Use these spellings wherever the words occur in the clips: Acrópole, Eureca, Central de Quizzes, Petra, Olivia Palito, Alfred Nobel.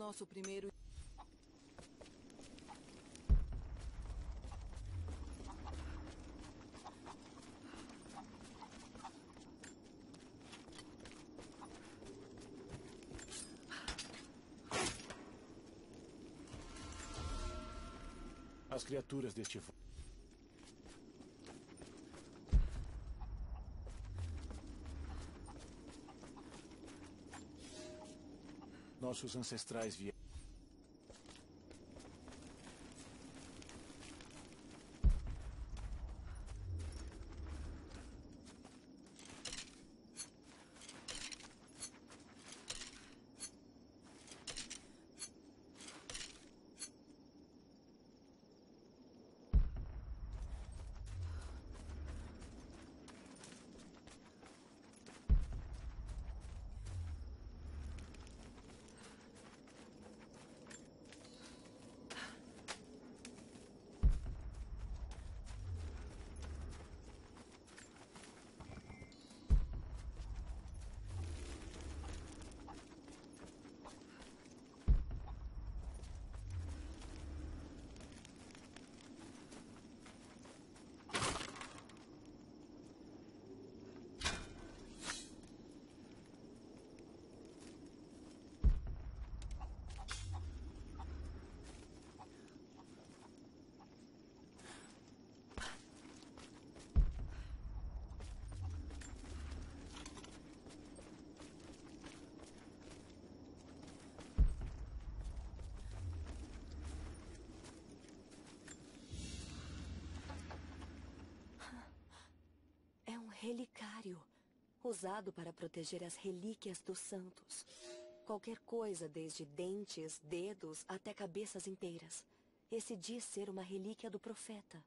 nosso primeiro... As criaturas deste vulcão. Nossos ancestrais vieram. Relicário, usado para proteger as relíquias dos santos. Qualquer coisa, desde dentes, dedos, até cabeças inteiras. Esse diz ser uma relíquia do profeta.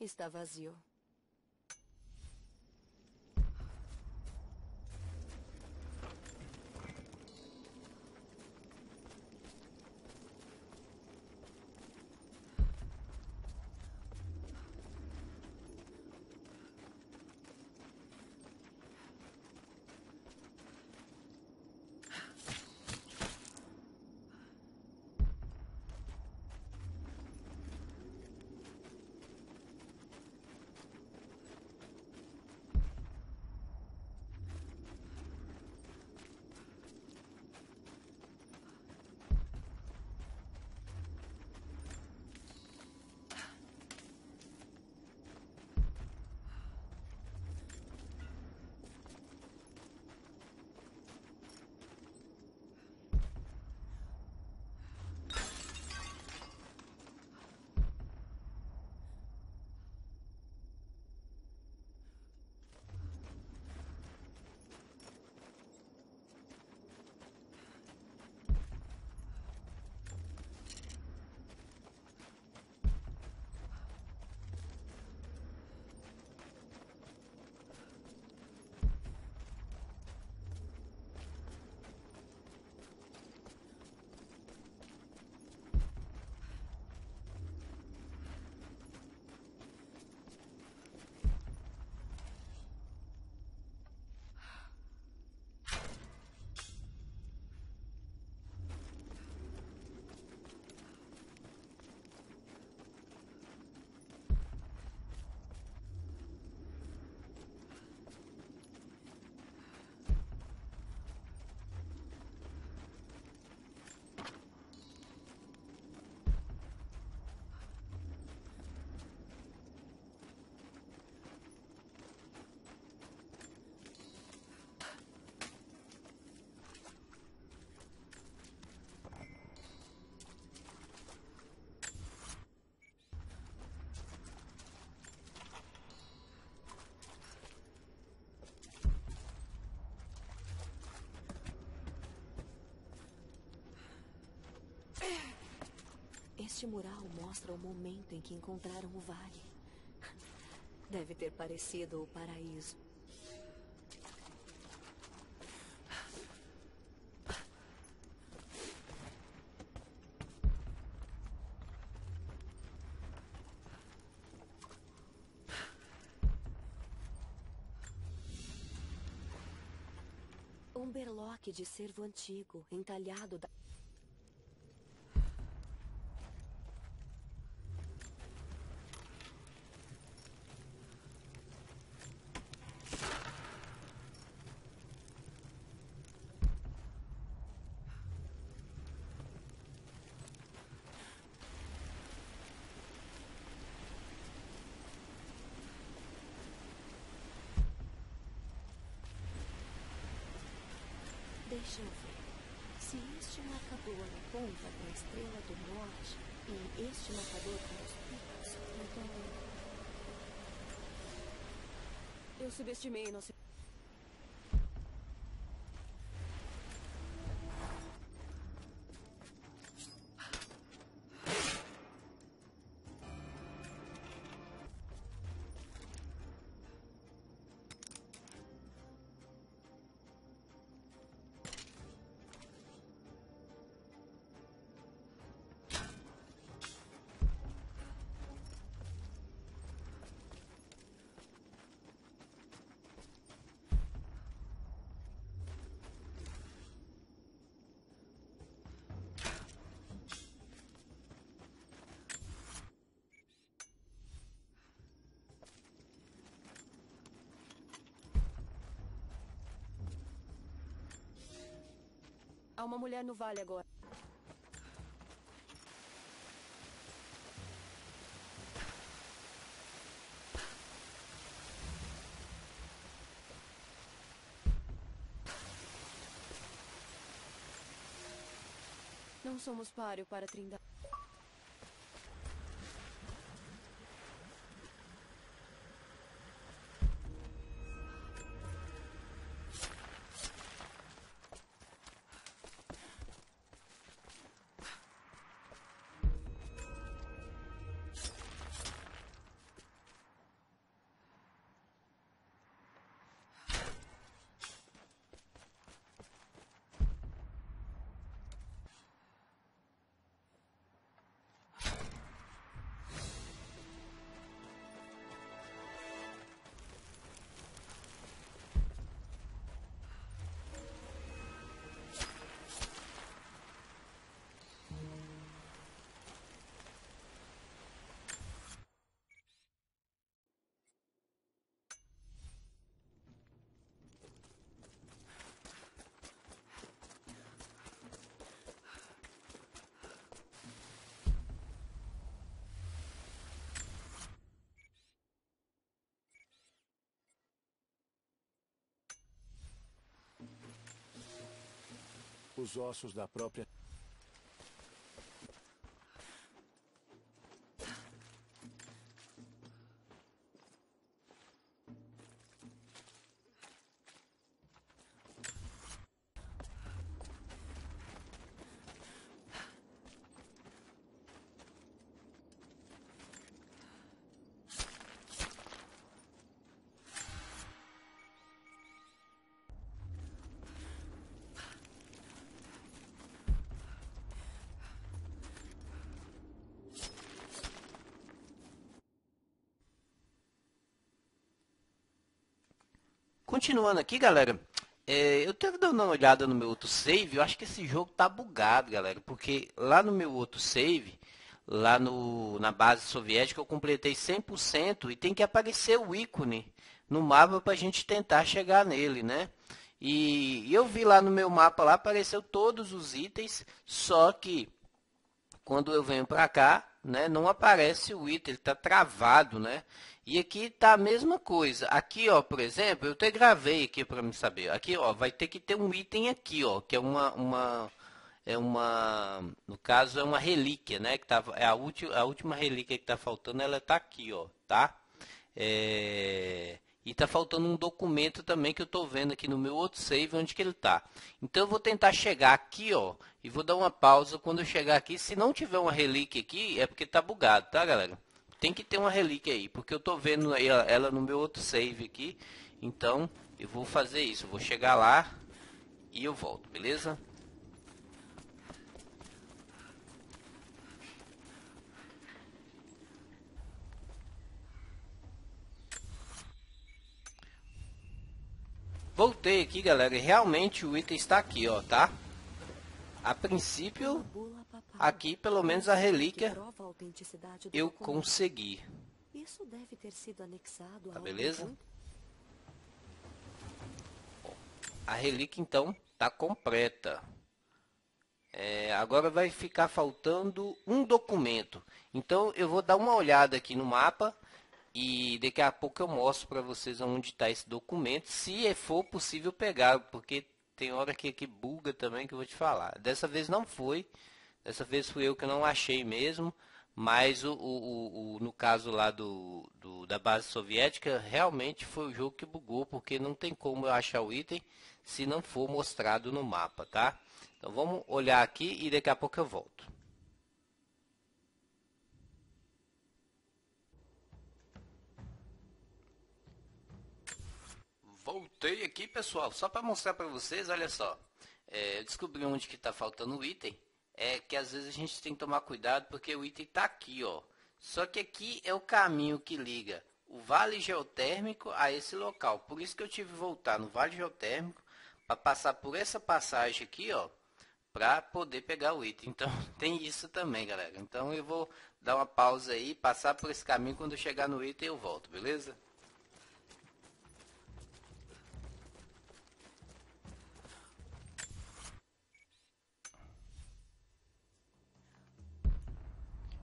Está vazio. Este mural mostra o momento em que encontraram o vale. Deve ter parecido o paraíso. O Um berloque de cervo antigo, entalhado da... Deixa eu ver. Se este marcador aponta para a estrela do norte e este marcador para os picos, então... Eu subestimei nosso... Há uma mulher no vale agora. Não somos páreo para Trindade. Os ossos da própria... Continuando aqui, galera, eu tava dando uma olhada no meu outro save, eu acho que esse jogo tá bugado, galera, porque lá no meu outro save, lá na base soviética, eu completei 100% e tem que aparecer o ícone no mapa pra gente tentar chegar nele, né? E eu vi lá no meu mapa, lá apareceu todos os itens, só que quando eu venho pra cá, né, não aparece o item, ele tá travado, né? E aqui tá a mesma coisa. Aqui, ó, por exemplo, eu até gravei aqui para me saber. Aqui, ó, vai ter que ter um item aqui, ó, que é uma no caso é uma relíquia, né, que tá a última relíquia que tá faltando, ela tá aqui, ó, tá? E tá faltando um documento também que eu tô vendo aqui no meu outro save onde que ele tá. Então eu vou tentar chegar aqui, ó, e vou dar uma pausa quando eu chegar aqui. Se não tiver uma relíquia aqui, é porque tá bugado, tá, galera? Tem que ter uma relíquia aí, porque eu tô vendo ela no meu outro save aqui. Então, eu vou fazer isso, eu vou chegar lá e eu volto, beleza? Voltei aqui, galera, e realmente o item está aqui, ó, tá? A princípio, aqui pelo menos a relíquia eu consegui. Tá, beleza? A relíquia então tá completa. É, agora vai ficar faltando um documento. Então eu vou dar uma olhada aqui no mapa e daqui a pouco eu mostro para vocês onde está esse documento, se for possível pegar, porque tem hora que buga também, que eu vou te falar. Dessa vez não foi, dessa vez fui eu que não achei mesmo, mas no caso lá da base soviética, realmente foi o jogo que bugou, porque não tem como eu achar o item se não for mostrado no mapa, tá? Então vamos olhar aqui e daqui a pouco eu volto. Voltei aqui, pessoal, só para mostrar para vocês, olha só. Eu descobri onde que tá faltando o item. É que às vezes a gente tem que tomar cuidado, porque o item tá aqui, ó. Só que aqui é o caminho que liga o vale geotérmico a esse local. Por isso que eu tive que voltar no vale geotérmico para passar por essa passagem aqui, ó, para poder pegar o item. Então tem isso também, galera. Então eu vou dar uma pausa aí, passar por esse caminho, quando eu chegar no item eu volto, beleza?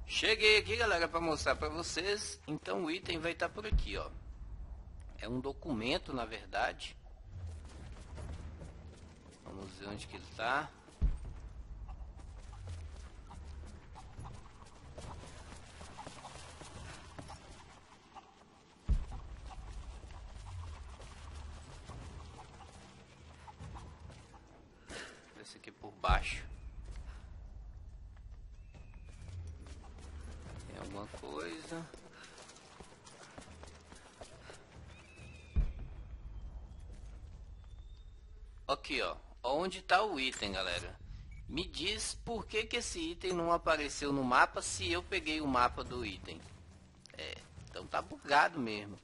Cheguei aqui, galera, para mostrar para vocês. Então o item vai estar por aqui, ó. É um documento, na verdade. Vamos ver onde que ele está. Esse aqui por baixo. Alguma coisa. Aqui, ó, onde está o item, galera? Me diz por que que esse item não apareceu no mapa, se eu peguei o mapa do item. É, então tá bugado mesmo.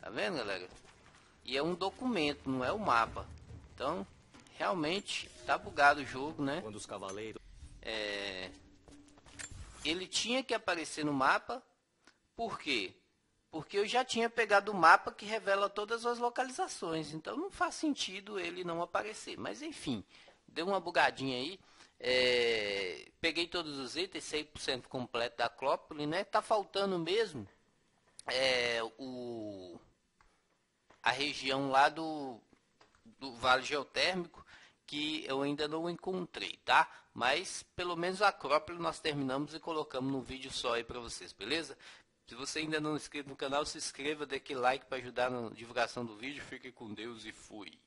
Tá vendo, galera? E é um documento, não é o mapa. Então, realmente tá bugado o jogo, né? Quando os cavaleiros... Ele tinha que aparecer no mapa. Por quê? Porque eu já tinha pegado o mapa que revela todas as localizações. Então não faz sentido ele não aparecer. Mas enfim, deu uma bugadinha aí. Peguei todos os itens, 100% completo da Acrópole, né? Tá faltando mesmo a região lá do Vale Geotérmico, que eu ainda não encontrei, tá? Mas pelo menos a Acrópole nós terminamos e colocamos num vídeo só aí pra vocês, beleza? Se você ainda não é inscrito no canal, se inscreva, dê aquele like para ajudar na divulgação do vídeo. Fique com Deus e fui!